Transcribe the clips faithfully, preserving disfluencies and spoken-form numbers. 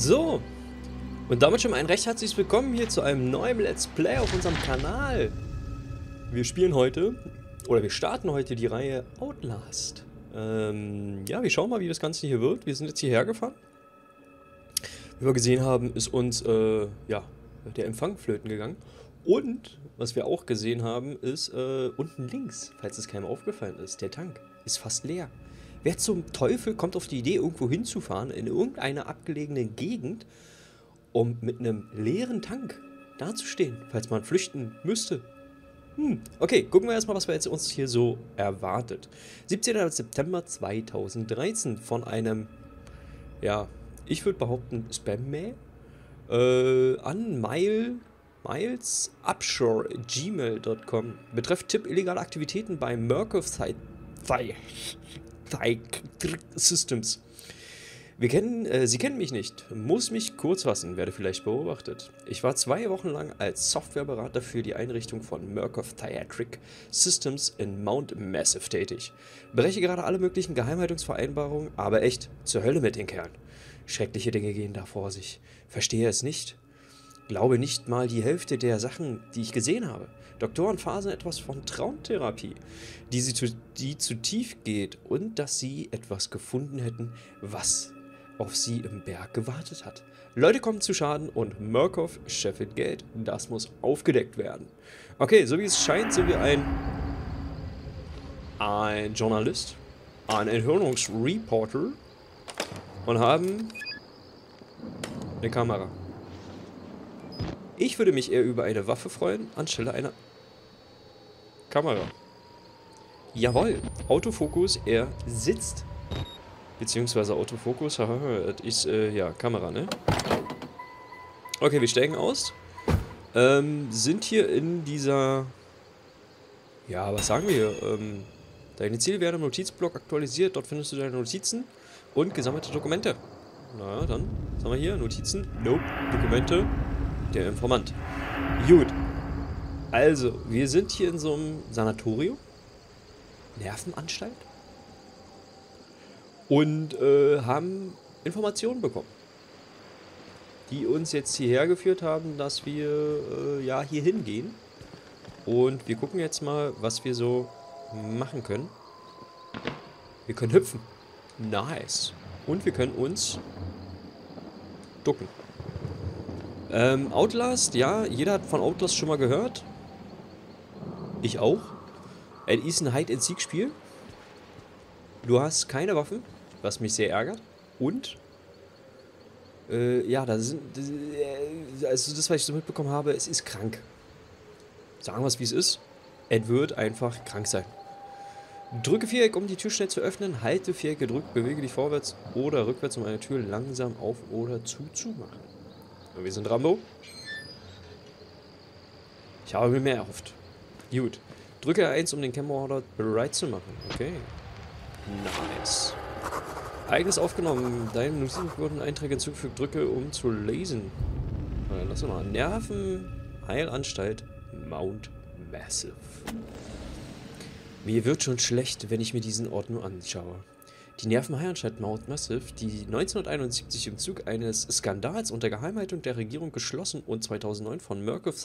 So, und damit schon mal ein recht herzliches Willkommen hier zu einem neuen Let's Play auf unserem Kanal. Wir spielen heute, oder wir starten heute die Reihe Outlast. Ähm, ja, wir schauen mal, wie das Ganze hier wird. Wir sind jetzt hierher gefahren. Wie wir gesehen haben, ist uns, äh, ja, der Empfang flöten gegangen. Und, was wir auch gesehen haben, ist, äh, unten links, falls es keinem aufgefallen ist, der Tank ist fast leer. Wer zum Teufel kommt auf die Idee, irgendwo hinzufahren, in irgendeine abgelegene Gegend, um mit einem leeren Tank dazustehen, falls man flüchten müsste? Hm, okay, gucken wir erstmal, was wir jetzt uns hier so erwartet. siebzehnter September zweitausenddreizehn von einem, ja, ich würde behaupten, Spam-Mail äh, an Mile, Miles Upshur gmail punkt com. Betreff Tipp illegale Aktivitäten bei Murkoff Thyatric Systems. Wir kennen, äh, Sie kennen mich nicht, muss mich kurz fassen, werde vielleicht beobachtet. Ich war zwei Wochen lang als Softwareberater für die Einrichtung von Murkoff Thyatric Systems in Mount Massive tätig. Breche gerade alle möglichen Geheimhaltungsvereinbarungen, aber echt, zur Hölle mit den Kerlen. Schreckliche Dinge gehen da vor sich. Verstehe es nicht. Glaube nicht mal die Hälfte der Sachen, die ich gesehen habe. Doktoren faseln etwas von Traumtherapie, die, sie zu, die zu tief geht und dass sie etwas gefunden hätten, was auf sie im Berg gewartet hat. Leute kommen zu Schaden und Murkoff scheffelt Geld. Das muss aufgedeckt werden. Okay, so wie es scheint, sind wir ein, ein Journalist, ein Enthüllungsreporter und haben eine Kamera. Ich würde mich eher über eine Waffe freuen, anstelle einer Kamera. Jawohl, Autofokus, er sitzt. Beziehungsweise Autofokus, haha, ist, äh, ja, Kamera, ne? Okay, wir steigen aus. Ähm, sind hier in dieser, ja, was sagen wir, ähm, deine Ziele werden im Notizblock aktualisiert, dort findest du deine Notizen und gesammelte Dokumente. Na ja, dann, was haben wir hier? Notizen? Nope, Dokumente. Der Informant. Gut. Also, wir sind hier in so einem Sanatorium. Nervenanstalt. Und äh, haben Informationen bekommen. Die uns jetzt hierher geführt haben, dass wir äh, ja hier hingehen. Und wir gucken jetzt mal, was wir so machen können. Wir können hüpfen. Nice. Und wir können uns ducken. Ähm, Outlast, ja, jeder hat von Outlast schon mal gehört. Ich auch. Es ist ein Hide-and-Seek-Spiel. Du hast keine Waffen, was mich sehr ärgert. Und, äh, ja, da sind, äh, also das, was ich so mitbekommen habe, es ist krank. Sagen wir es, wie es ist. Es wird einfach krank sein. Drücke Viereck, um die Tür schnell zu öffnen. Halte Viereck gedrückt, bewege dich vorwärts oder rückwärts, um eine Tür langsam auf oder zuzumachen. Wir sind Rambo. Ich habe mir mehr erhofft. Gut. Drücke eins, um den Camcorder bereit zu machen. Okay. Nice. Eigenes aufgenommen. Deine Notizen wurden Einträge hinzugefügt. Drücke, um zu lesen. Na, lass mal. Nerven. Heilanstalt. Mount Massive. Mir wird schon schlecht, wenn ich mir diesen Ort nur anschaue. Die Nervenheilanstalt Mount Massive, die neunzehnhunderteinundsiebzig im Zug eines Skandals unter Geheimhaltung der Regierung geschlossen und zweitausendneun von Murkoff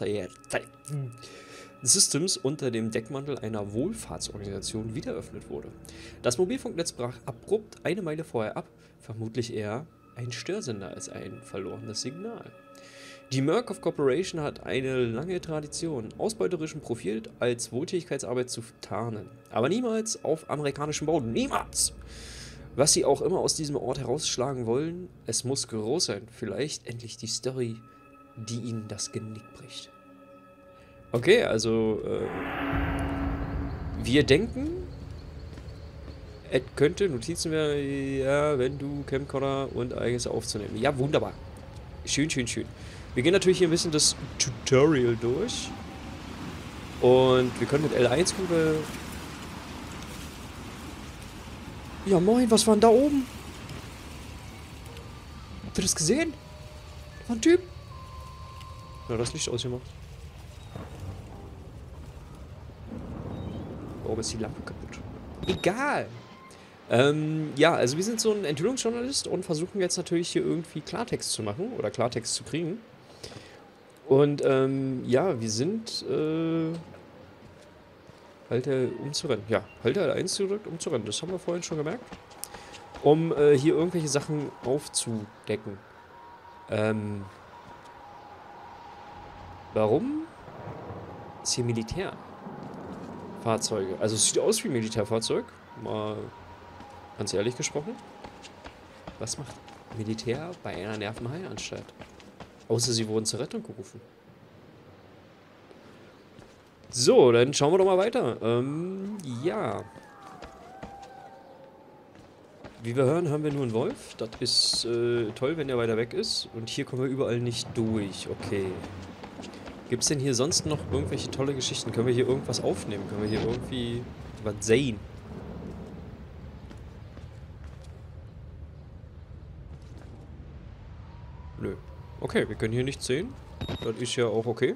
Systems unter dem Deckmantel einer Wohlfahrtsorganisation wiedereröffnet wurde. Das Mobilfunknetz brach abrupt eine Meile vorher ab, vermutlich eher ein Störsender als ein verlorenes Signal. Die Murkoff Corporation hat eine lange Tradition, ausbeuterischen Profit als Wohltätigkeitsarbeit zu tarnen. Aber niemals auf amerikanischem Boden. Niemals! Was sie auch immer aus diesem Ort herausschlagen wollen, es muss groß sein. Vielleicht endlich die Story, die ihnen das Genick bricht. Okay, also, äh, wir denken, es könnte Notizen werden, ja, wenn du Camcorder und eigenes aufzunehmen. Ja, wunderbar. Schön, schön, schön. Wir gehen natürlich hier ein bisschen das Tutorial durch. Und wir können mit L eins gucken. Ja moin, was war denn da oben? Habt ihr das gesehen? Da war ein Typ. Na, das Licht ausgemacht. Warum ist die Lampe kaputt? Egal. Ähm, ja, also wir sind so ein Enthüllungsjournalist und versuchen jetzt natürlich hier irgendwie Klartext zu machen oder Klartext zu kriegen. Und ähm, ja, wir sind äh, Halter um zu rennen. Ja, Halter eins gedrückt, um zu rennen. Das haben wir vorhin schon gemerkt. Um äh, hier irgendwelche Sachen aufzudecken. Ähm, warum ist hier Militärfahrzeuge? Also es sieht aus wie ein Militärfahrzeug. Mal ganz ehrlich gesprochen. Was macht Militär bei einer Nervenheilanstalt? Außer sie wurden zur Rettung gerufen. So, dann schauen wir doch mal weiter. Ähm, ja. Wie wir hören, haben wir nur einen Wolf. Das ist äh, toll, wenn der weiter weg ist. Und hier kommen wir überall nicht durch. Okay. Gibt es denn hier sonst noch irgendwelche tolle Geschichten? Können wir hier irgendwas aufnehmen? Können wir hier irgendwie was sehen? Nö. Okay, wir können hier nichts sehen. Das ist ja auch okay.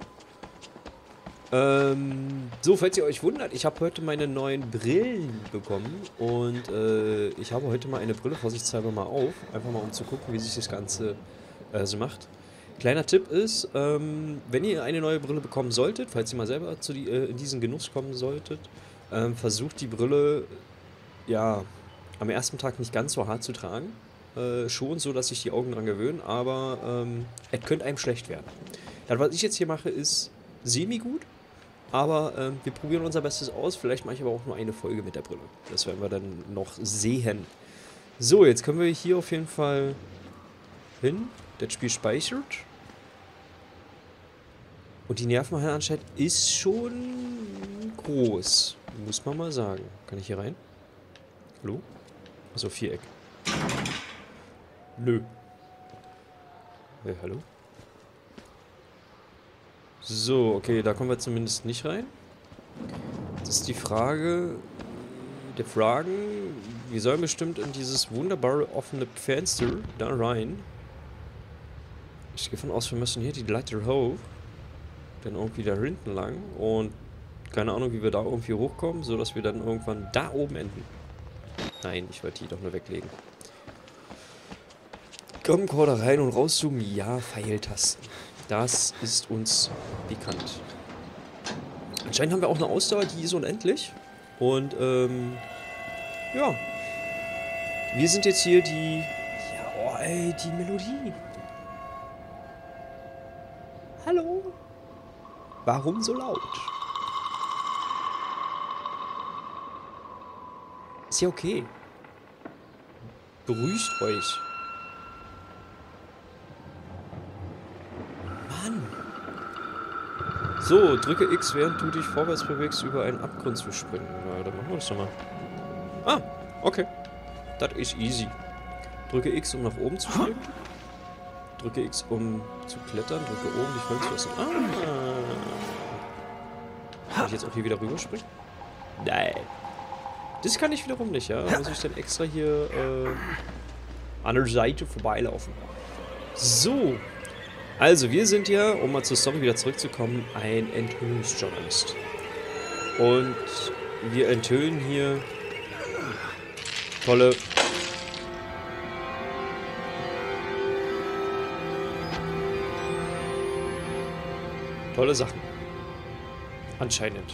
Ähm, so, falls ihr euch wundert, ich habe heute meine neuen Brillen bekommen. Und äh, ich habe heute mal eine Brille vorsichtshalber mal auf. Einfach mal um zu gucken, wie sich das Ganze äh, so macht. Kleiner Tipp ist, ähm, wenn ihr eine neue Brille bekommen solltet, falls ihr mal selber zu die, äh, in diesen Genuss kommen solltet, ähm, versucht die Brille ja am ersten Tag nicht ganz so hart zu tragen. Äh, schon so, dass sich die Augen dran gewöhnen, aber ähm, es könnte einem schlecht werden. Das, was ich jetzt hier mache, ist semi-gut, aber äh, wir probieren unser Bestes aus. Vielleicht mache ich aber auch nur eine Folge mit der Brille. Das werden wir dann noch sehen. So, jetzt können wir hier auf jeden Fall hin. Das Spiel speichert. Und die Nervenheilanstalt ist schon groß. Muss man mal sagen. Kann ich hier rein? Hallo? Achso, Viereck. Nö. Hey, hallo? So, okay, da kommen wir zumindest nicht rein. Das ist die Frage der Fragen. Wir sollen bestimmt in dieses wunderbare offene Fenster da rein. Ich gehe von aus, wir müssen hier die Leiter hoch. Dann irgendwie da hinten lang. Und keine Ahnung, wie wir da irgendwie hochkommen, sodass wir dann irgendwann da oben enden. Nein, ich wollte die doch nur weglegen. Camcorder rein und rauszoomen. Ja, Pfeiltasten. Das ist uns bekannt. Anscheinend haben wir auch eine Ausdauer, die ist unendlich. Und, ähm, ja. Wir sind jetzt hier die... Ja, oh, ey, die Melodie. Hallo? Warum so laut? Ist ja okay. Beruhigt euch. Mann. So, drücke X, während du dich vorwärts bewegst, über einen Abgrund zu springen. Na, dann machen wir das doch mal. Ah, okay. Das ist easy. Drücke X, um nach oben zu springen. Drücke X, um zu klettern. Drücke oben, dich vollzulassen. Ah. Kann ich jetzt auch hier wieder rüberspringen? Nein. Das kann ich wiederum nicht, ja. Da muss ich dann extra hier äh, an der Seite vorbeilaufen. So. Also, wir sind ja, um mal zur Story wieder zurückzukommen, ein Enthüllungsjournalist. Und wir enthüllen hier tolle... tolle Sachen. Anscheinend.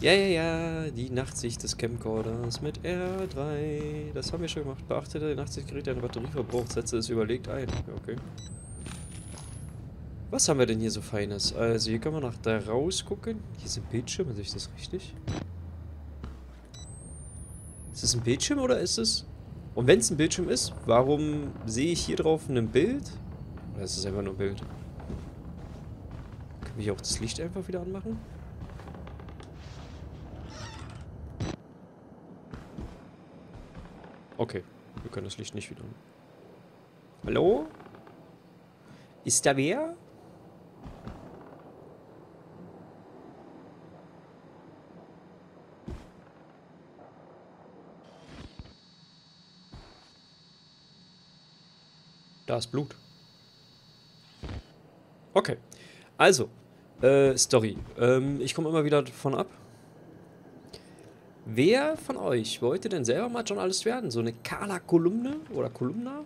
Ja, ja, ja, die Nachtsicht des Camcorders mit R drei. Das haben wir schon gemacht. Beachte die Nachtsichtgerät, deine Batterieverbrauch. Setze es überlegt ein. Okay. Was haben wir denn hier so Feines? Also, hier können wir nach da rausgucken. Hier ist ein Bildschirm, sehe ich das richtig? Ist es ein Bildschirm oder ist es... Und wenn es ein Bildschirm ist, warum sehe ich hier drauf ein Bild? Oder ist es einfach nur ein Bild? Können wir hier auch das Licht einfach wieder anmachen? Okay, wir können das Licht nicht wieder. Hallo? Ist da wer? Da ist Blut. Okay, also, äh, Story. Ähm, ich komme immer wieder davon ab. Wer von euch wollte denn selber mal Journalist werden? So eine Carla Kolumne oder Kolumna,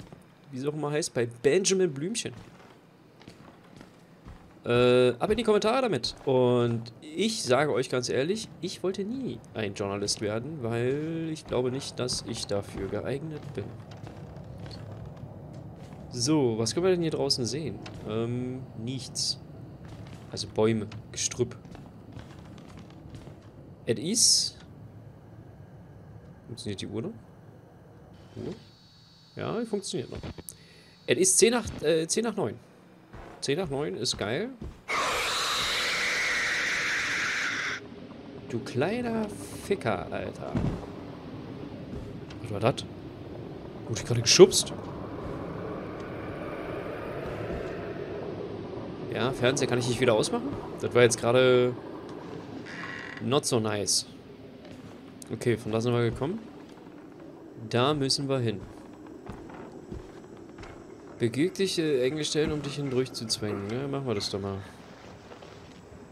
wie es auch immer heißt, bei Benjamin Blümchen. Äh, ab in die Kommentare damit. Und ich sage euch ganz ehrlich, ich wollte nie ein Journalist werden, weil ich glaube nicht, dass ich dafür geeignet bin. So, was können wir denn hier draußen sehen? Ähm, nichts. Also Bäume, Gestrüpp. It is. Funktioniert die Uhr noch? Uhr? Ja, die funktioniert noch. It is zehn nach neun. zehn nach neun ist geil. Du kleiner Ficker, Alter. Was war das? Wurde ich gerade geschubst? Ja, Fernseher kann ich nicht wieder ausmachen. Das war jetzt gerade not so nice. Okay, von da sind wir gekommen. Da müssen wir hin. Begegne dich äh, enge Stellen, um dich hindurch zu zwängen. Ja, machen wir das doch mal.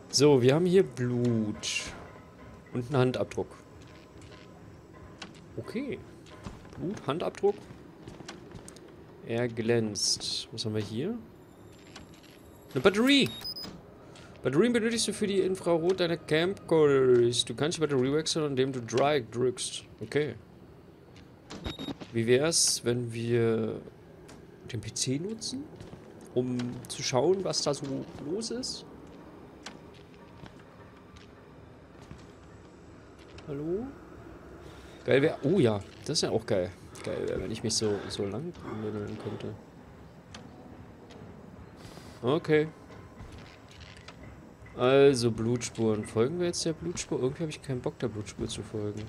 So, wir haben hier Blut. Und einen Handabdruck. Okay. Blut, Handabdruck. Er glänzt. Was haben wir hier? Eine Batterie! Batterien benötigst du für die Infrarot deiner Camcorders. Du kannst die Batterie wechseln, indem du Drag drückst. Okay. Wie wär's, wenn wir den P C nutzen, um zu schauen, was da so los ist? Hallo? Geil wäre. Oh ja, das ist ja auch geil. Geil wäre, wenn ich mich so, so lang bemühen könnte. Okay. Also Blutspuren. Folgen wir jetzt der Blutspur? Irgendwie habe ich keinen Bock, der Blutspur zu folgen.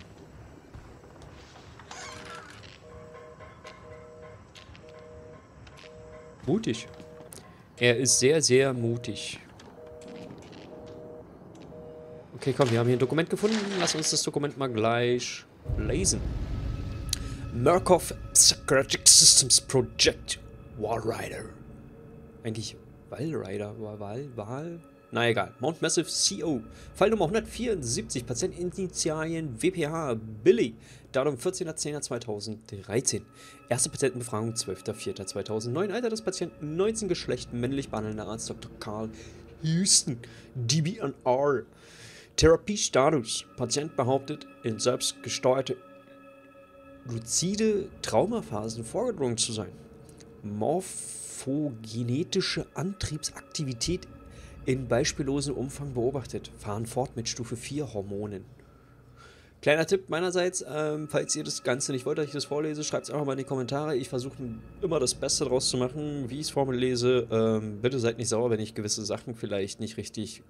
Mutig. Er ist sehr, sehr mutig. Okay, komm, wir haben hier ein Dokument gefunden. Lass uns das Dokument mal gleich lesen. Murkoff Psychiatric Systems Project Walrider. Eigentlich Walrider, Wal, Wal. Na egal. Mount Massive C O. Fall Nummer hundertvierundsiebzig. Patient Initialien W P H Billy. Datum vierzehnter zehnter zweitausenddreizehn. Erste Patientenbefragung zwölfter vierter zweitausendneun. Alter des Patienten neunzehn. Geschlecht männlich, behandelnder Arzt Doktor Karl Houston. D B und R. Therapiestatus. Patient behauptet, in selbstgesteuerte luzide Traumaphasen vorgedrungen zu sein. Morphogenetische Antriebsaktivität in beispiellosem Umfang beobachtet. Fahren fort mit Stufe vier Hormonen. Kleiner Tipp meinerseits, ähm, falls ihr das Ganze nicht wollt, dass ich das vorlese, schreibt es einfach mal in die Kommentare. Ich versuche immer das Beste draus zu machen, wie ich es vorlese. Ähm, bitte seid nicht sauer, wenn ich gewisse Sachen vielleicht nicht richtig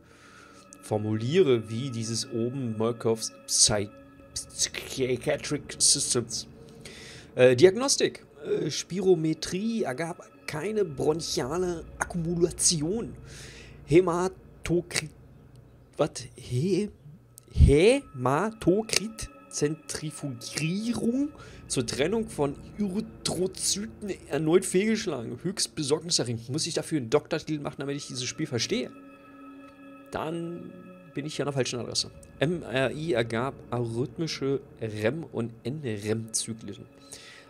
formuliere, wie dieses oben Murkoffs Psychiatric Systems. Äh, Diagnostik. Äh, Spirometrie ergab keine bronchiale Akkumulation. Hämatokrit. Was? He, Hämatokrit-Zentrifugierung zur Trennung von Erythrozyten erneut fehlgeschlagen. Höchst besorgniserregend. Muss ich dafür einen Doktortitel machen, damit ich dieses Spiel verstehe? Dann bin ich hier an der falschen Adresse. M R I ergab arrhythmische R E M und N R E M-Zyklen.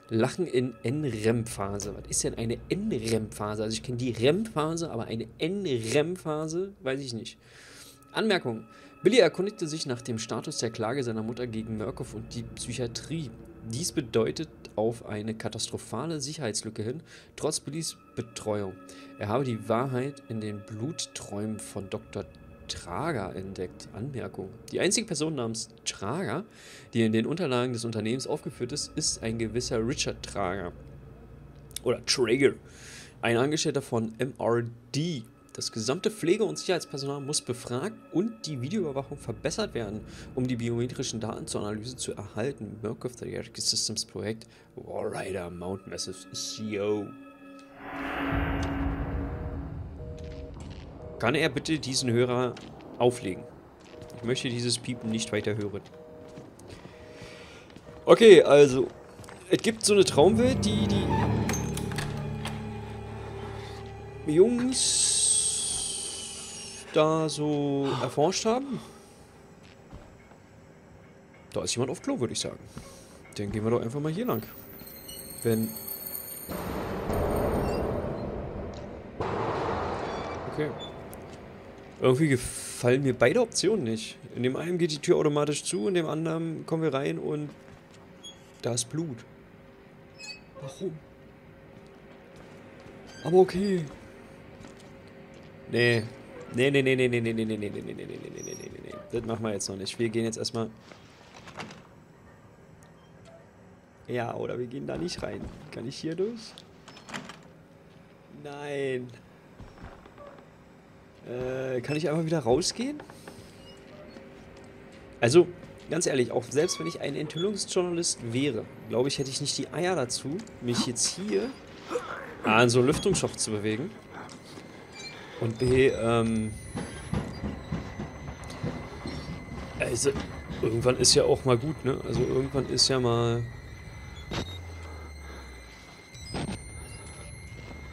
Lachen in N R E M-Phase. Was ist denn eine N R E M-Phase? Also ich kenne die R E M-Phase, aber eine N R E M-Phase weiß ich nicht. Anmerkung. Billy erkundigte sich nach dem Status der Klage seiner Mutter gegen Murkoff und die Psychiatrie. Dies bedeutet auf eine katastrophale Sicherheitslücke hin, trotz Billys Betreuung. Er habe die Wahrheit in den Blutträumen von Doktor Trager entdeckt. Anmerkung. Die einzige Person namens Trager, die in den Unterlagen des Unternehmens aufgeführt ist, ist ein gewisser Richard Trager. Oder Trager. Ein Angestellter von M R D. Das gesamte Pflege- und Sicherheitspersonal muss befragt und die Videoüberwachung verbessert werden, um die biometrischen Daten zur Analyse zu erhalten. Murkoff Thyatric Systems Projekt Walrider Mount Massive C O. Kann er bitte diesen Hörer auflegen? Ich möchte dieses Piepen nicht weiter hören. Okay, also. Es gibt so eine Traumwelt, die die Jungs da so erforscht haben. Da ist jemand auf Klo, würde ich sagen. Dann gehen wir doch einfach mal hier lang. Wenn... Okay. Irgendwie gefallen mir beide Optionen nicht. In dem einen geht die Tür automatisch zu, in dem anderen kommen wir rein und... Da ist Blut. Warum? Aber okay. Nee. Nee, nee, nee, nee, nee, nee, nee, nee, nee, nee, nee, nee, nee, nee, nee, nee, nee. Das machen wir jetzt noch nicht. Wir gehen jetzt erstmal... Ja, oder wir gehen da nicht rein. Kann ich hier durch? Nein. Äh, kann ich einfach wieder rausgehen? Also, ganz ehrlich, auch selbst wenn ich ein Enthüllungsjournalist wäre, glaube ich, hätte ich nicht die Eier dazu, mich jetzt hier an so einen Lüftungsschacht zu bewegen. Und B, ähm... Also, irgendwann ist ja auch mal gut, ne? Also, irgendwann ist ja mal...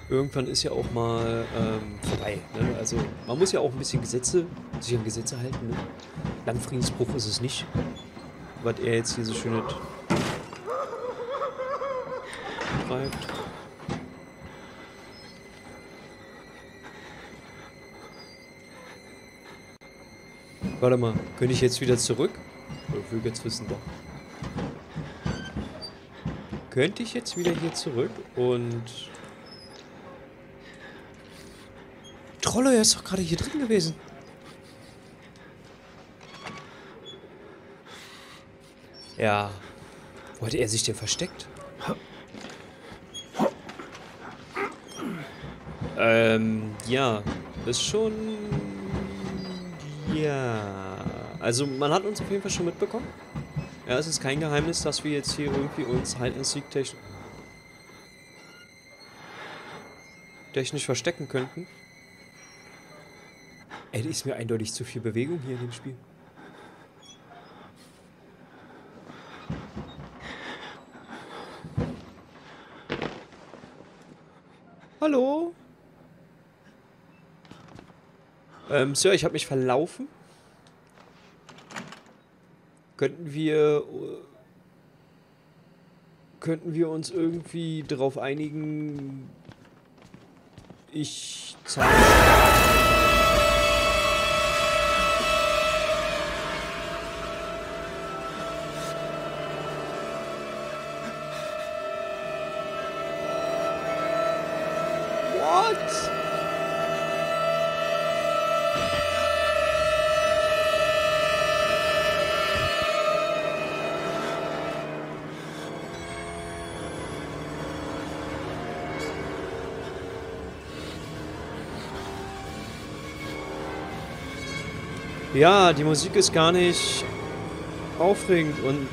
Irgendwann ist ja auch mal ähm, vorbei. Ne? Also man muss ja auch ein bisschen Gesetze, sich an Gesetze halten. Ne? Landfriedensbruch ist es nicht, was er jetzt hier so schön hat. Schreibt. Warte mal, könnte ich jetzt wieder zurück? Ich will jetzt wissen, doch. Könnte ich jetzt wieder hier zurück und... Trollo, er ist doch gerade hier drin gewesen. Ja. Wo hat er sich denn versteckt? Ähm, ja. Das ist schon... Ja. Also, man hat uns auf jeden Fall schon mitbekommen. Ja, es ist kein Geheimnis, dass wir jetzt hier irgendwie uns halt in Siegtechn... technisch verstecken könnten. Ey, ist mir eindeutig zu viel Bewegung hier in dem Spiel. Hallo? Ähm, Sir, ich habe mich verlaufen. Könnten wir... Könnten wir uns irgendwie darauf einigen... Ich zeige... Ja, die Musik ist gar nicht aufregend und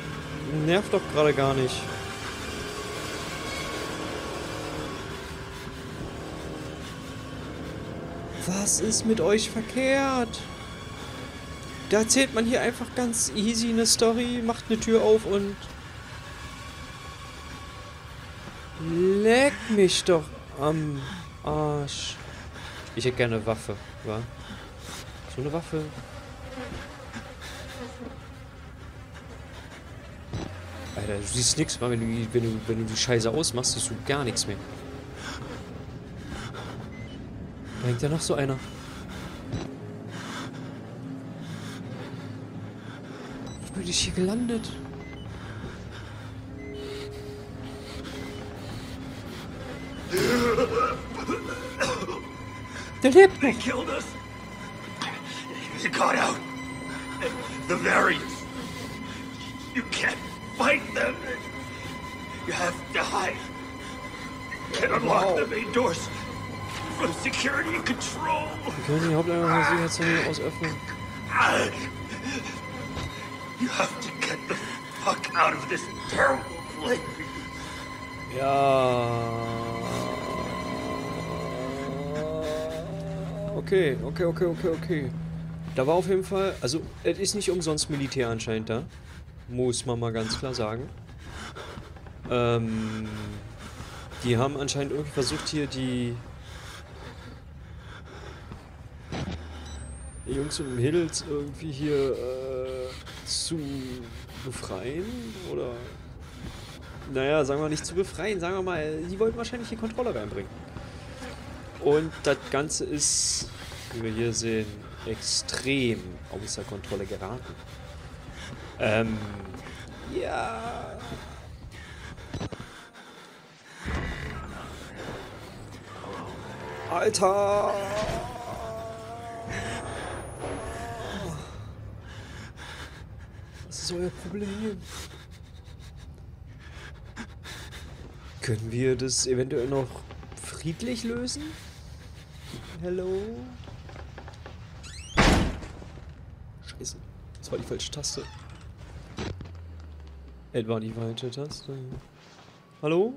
nervt doch gerade gar nicht. Was ist mit euch verkehrt? Da erzählt man hier einfach ganz easy eine Story, macht eine Tür auf und... Leck mich doch am Arsch. Ich hätte gerne eine Waffe, wa? So eine Waffe... Alter, du siehst nichts, wenn du, wenn, du, wenn du die Scheiße ausmachst, siehst du gar nichts mehr. Da hängt ja noch so einer. Wo bin ich hier gelandet? Der lebt nicht! They killed us. They got out. The variants. You can't fight them. You have to hide. You can unlock the main doors from security control. Wir können die Haupteingang der Sicherheitszone ausöffnen. You have to get the fuck out of this terrible place. Ja. Okay, okay, okay, okay, okay. Da war auf jeden Fall, also es ist nicht umsonst Militär anscheinend da. Muss man mal ganz klar sagen. Ähm, die haben anscheinend irgendwie versucht hier die... die Jungs und Mädels irgendwie hier äh, zu befreien? Oder... Naja, sagen wir nicht zu befreien, sagen wir mal, die wollten wahrscheinlich die Kontrolle reinbringen. Und das Ganze ist, wie wir hier sehen, extrem außer Kontrolle geraten. Ähm, ja... Alter! Was ist euer Problem? Können wir das eventuell noch friedlich lösen? Hello? Scheiße, das war die falsche Taste. Etwa die falsche Taste. Hallo?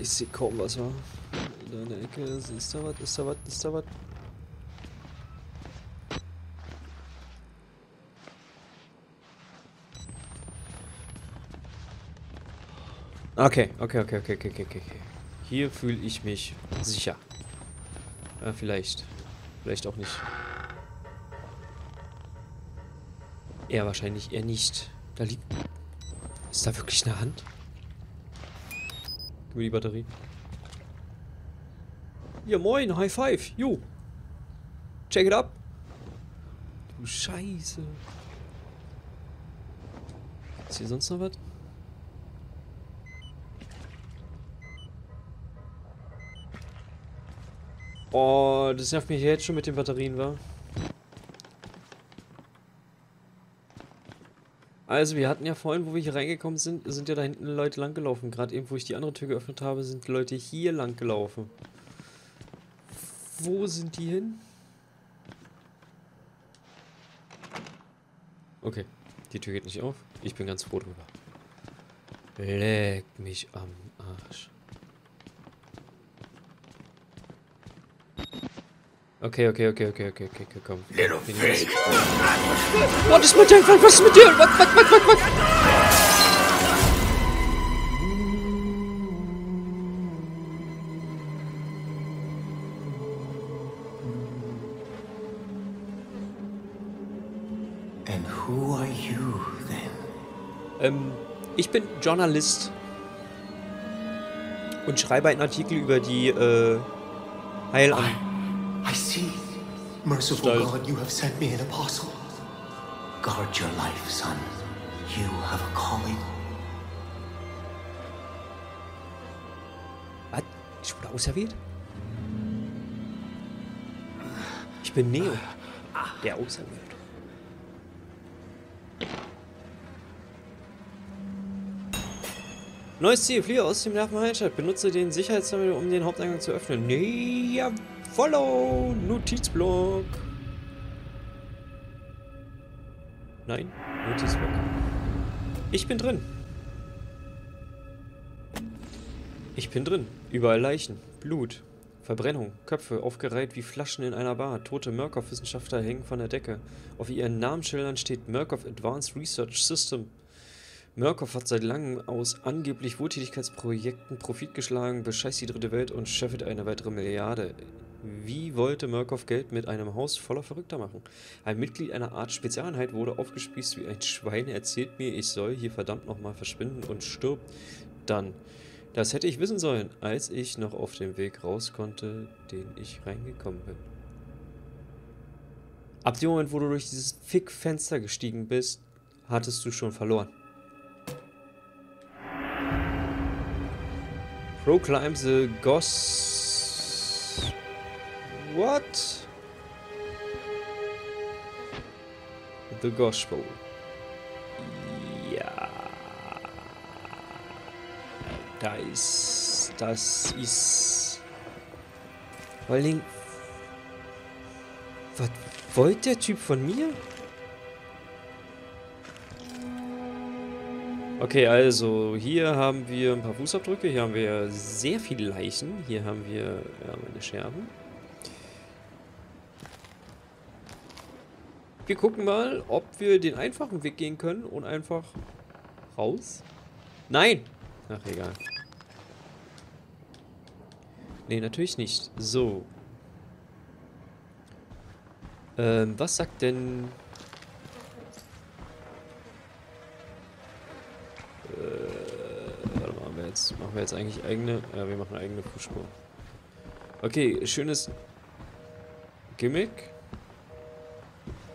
Ich sehe kaum was, war. Da in der Ecke ist, ist da was, ist da was, ist da was. Okay, okay, okay, okay, okay, okay, okay. Hier fühle ich mich sicher. Ja, vielleicht. Vielleicht auch nicht. Eher wahrscheinlich eher nicht. Da liegt... Ist da wirklich eine Hand? Über die Batterie. Ja, moin, High Five, jo. Check it up. Du Scheiße. Ist hier sonst noch was? Oh, das nervt mich jetzt schon mit den Batterien, wa? Also wir hatten ja vorhin, wo wir hier reingekommen sind, sind ja da hinten Leute langgelaufen. Gerade eben, wo ich die andere Tür geöffnet habe, sind Leute hier langgelaufen. Wo sind die hin? Okay, die Tür geht nicht auf. Ich bin ganz froh drüber. Leck mich am Arsch. Okay, okay, okay, okay, okay, okay, okay, komm. Was ist mit dir? Was ist mit dir? Was, was, was, was, was? And who are you then? Ähm, ich bin Journalist und schreibe einen Artikel über die äh, Heilanstalt. I see. Merciful God, you have sent me an apostle. Guard your life, son. You have a calling. Was? Ich wurde auserwählt? Ich bin Neo. Der Auserwählte. Neues Ziel, fliehe aus dem Nervenheilstadt. Benutze den Sicherheitssammel, um den Haupteingang zu öffnen. Nee, ja. Follow! Notizblock! Nein, Notizblock. Ich bin drin. Ich bin drin. Überall Leichen, Blut, Verbrennung, Köpfe aufgereiht wie Flaschen in einer Bar. Tote Murkoff-Wissenschaftler hängen von der Decke. Auf ihren Namensschildern steht Murkoff Advanced Research System. Murkoff hat seit langem aus angeblich Wohltätigkeitsprojekten Profit geschlagen, bescheißt die dritte Welt und scheffelt eine weitere Milliarde. Wie wollte Murkoff Geld mit einem Haus voller Verrückter machen? Ein Mitglied einer Art Spezialeinheit wurde aufgespießt wie ein Schwein, erzählt mir, ich soll hier verdammt nochmal verschwinden und stirbt dann. Das hätte ich wissen sollen, als ich noch auf dem Weg raus konnte, den ich reingekommen bin. Ab dem Moment, wo du durch dieses Fick-Fenster gestiegen bist, hattest du schon verloren. Proclaim the Goss... What? The Gospel. Ja. Da ist... Das ist... Vor allen Dingen... Was wollte der Typ von mir? Okay, also hier haben wir ein paar Fußabdrücke. Hier haben wir sehr viele Leichen. Hier haben wir ja, eine Scherbe. Wir gucken mal, ob wir den einfachen Weg gehen können und einfach raus. Nein! Ach, egal. Nee, natürlich nicht. So. Ähm, was sagt denn... Äh, warte mal, haben wir jetzt, machen wir jetzt eigentlich eigene... Ja, wir machen eine eigene Fußspur. Okay, schönes Gimmick.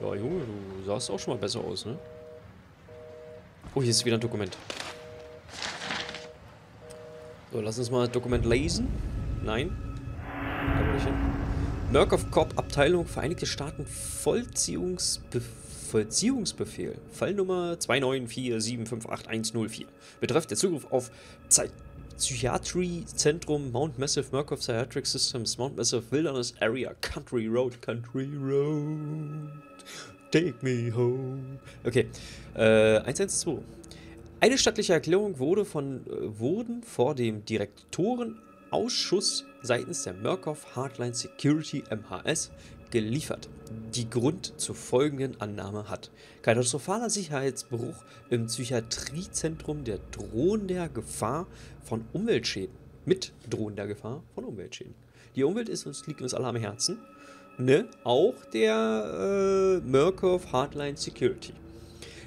Ja, Junge, du sahst auch schon mal besser aus, ne? Oh, hier ist wieder ein Dokument. So, lass uns mal das Dokument lesen. Nein. Murkoff Corp Abteilung Vereinigte Staaten Vollziehungsbef Vollziehungsbefehl. Fall Nummer zwei neun vier sieben fünf acht eins null vier. Betrifft der Zugriff auf Zeit. Psychiatrie Zentrum Mount Massive Murkoff Thyatric Systems Mount Massive Wilderness Area Country Road Country Road Take me home. Okay, äh, eins eins zwei. Eine stattliche Erklärung wurde von äh, wurden vor dem Direktorenausschuss seitens der Murkoff Hardline Security M H S geliefert, die Grund zur folgenden Annahme hat. Katastrophaler Sicherheitsbruch im Psychiatriezentrum der drohender Gefahr von Umweltschäden. Mit drohender Gefahr von Umweltschäden. Die Umwelt ist uns, liegt uns alle am Herzen. Ne? Auch der äh, Murkoff Hardline Security.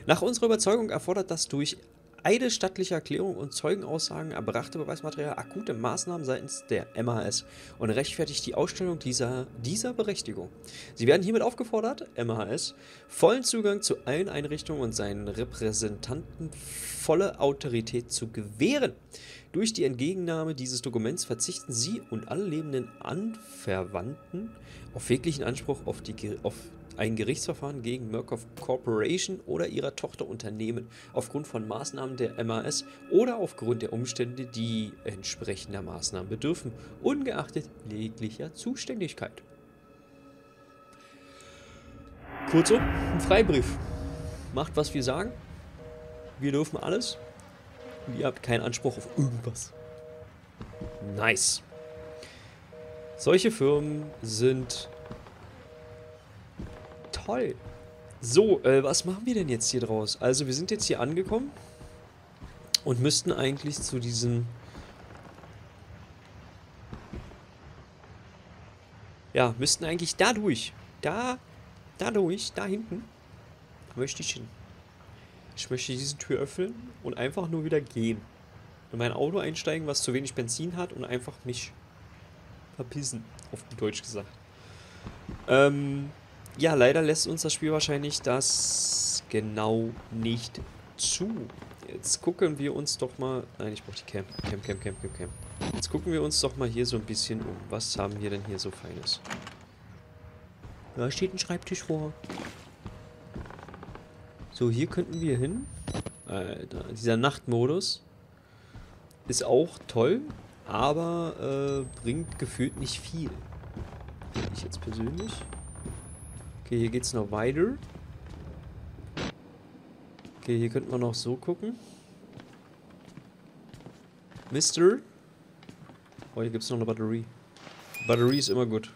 Nach unserer Überzeugung erfordert das durch Eide stattlicher Erklärung und Zeugenaussagen erbrachte Beweismaterial akute Maßnahmen seitens der M H S und rechtfertigt die Ausstellung dieser, dieser Berechtigung. Sie werden hiermit aufgefordert, M H S, vollen Zugang zu allen Einrichtungen und seinen Repräsentanten volle Autorität zu gewähren. Durch die Entgegennahme dieses Dokuments verzichten Sie und alle lebenden Anverwandten auf jeglichen Anspruch auf die auf ein Gerichtsverfahren gegen Murkoff Corporation oder ihrer Tochterunternehmen aufgrund von Maßnahmen der M A S oder aufgrund der Umstände, die entsprechender Maßnahmen bedürfen, ungeachtet jeglicher Zuständigkeit. Kurzum, ein Freibrief. Macht, was wir sagen. Wir dürfen alles. Und ihr habt keinen Anspruch auf irgendwas. Nice. Solche Firmen sind... Toll. So, äh, was machen wir denn jetzt hier draus? Also wir sind jetzt hier angekommen und müssten eigentlich zu diesem... Ja, müssten eigentlich da durch. Da, da durch, da hinten. Da möchte ich hin. Ich möchte diese Tür öffnen und einfach nur wieder gehen. In mein Auto einsteigen, was zu wenig Benzin hat und einfach mich verpissen, auf Deutsch gesagt. Ähm... Ja, leider lässt uns das Spiel wahrscheinlich das genau nicht zu. Jetzt gucken wir uns doch mal... Nein, ich brauche die Cam. Cam, Cam, Cam, Cam, Cam. Jetzt gucken wir uns doch mal hier so ein bisschen um. Was haben wir denn hier so Feines? Da steht ein Schreibtisch vor. So, hier könnten wir hin. Alter, dieser Nachtmodus ist auch toll, aber äh, bringt gefühlt nicht viel. Finde ich jetzt persönlich... Okay, hier geht's noch weiter. Okay, hier könnten wir noch so gucken. Mister. Oh, hier gibt's noch eine Batterie. Batterie ist immer gut.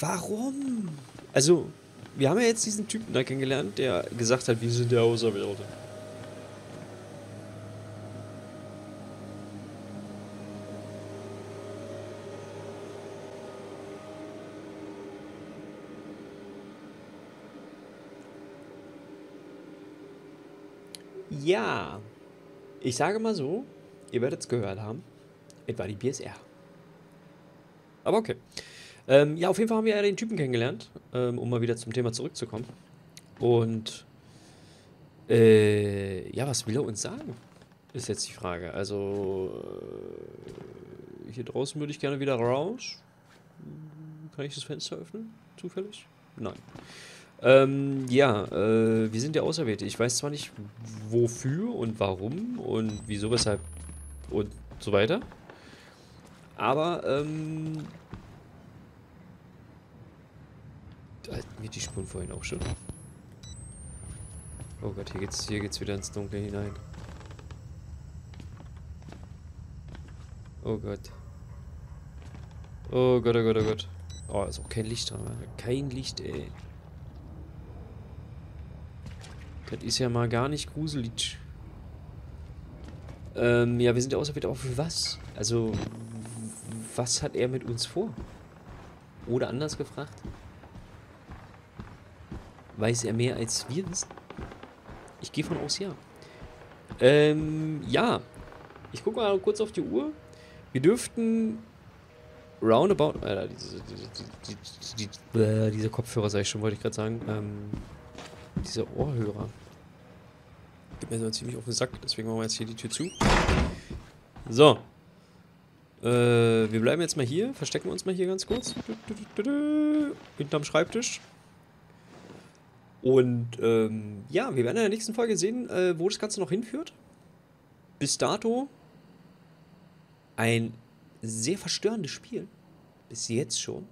Warum? Also, wir haben ja jetzt diesen Typen da kennengelernt, der gesagt hat, wir sind der Auserwählte. Ja, ich sage mal so, ihr werdet es gehört haben, etwa die B S R. Aber okay. Ähm, ja, auf jeden Fall haben wir ja den Typen kennengelernt, ähm, um mal wieder zum Thema zurückzukommen. Und, äh, ja, was will er uns sagen? Ist jetzt die Frage. Also, äh, hier draußen würde ich gerne wieder raus. Kann ich das Fenster öffnen? Zufällig? Nein. Ähm, ja, äh, wir sind ja Auserwählte. Ich weiß zwar nicht, wofür und warum und wieso, weshalb und so weiter. Aber, ähm... Da hatten wir die Spuren vorhin auch schon. Oh Gott, hier geht's, hier geht's wieder ins Dunkel hinein. Oh Gott. Oh Gott, oh Gott, oh Gott. Oh, ist auch kein Licht dran. Kein Licht, ey. Das ist ja mal gar nicht gruselig. Ähm, ja, wir sind ja außerhalb, aber für was? Also, was hat er mit uns vor? Oder anders gefragt, weiß er mehr als wir wissen? Ich gehe von aus, ja. Ähm, ja. Ich gucke mal kurz auf die Uhr. Wir dürften roundabout... Alter, diese, diese, diese, diese, diese Kopfhörer, sag ich schon, wollte ich gerade sagen. Ähm, diese Ohrhörer. Gibt mir so ziemlich auf den Sack, deswegen machen wir jetzt hier die Tür zu. So. Äh, wir bleiben jetzt mal hier, verstecken wir uns mal hier ganz kurz. Hinterm Schreibtisch. Und ähm, ja, wir werden in der nächsten Folge sehen, äh, wo das Ganze noch hinführt. Bis dato ein sehr verstörendes Spiel. Bis jetzt schon.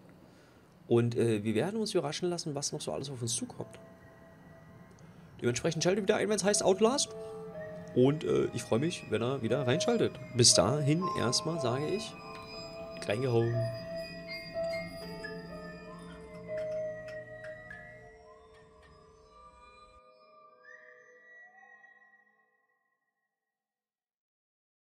Und äh, wir werden uns überraschen lassen, was noch so alles auf uns zukommt. Dementsprechend schaltet wieder ein, wenn es heißt Outlast. Und äh, ich freue mich, wenn er wieder reinschaltet. Bis dahin erstmal sage ich, klein gehauen.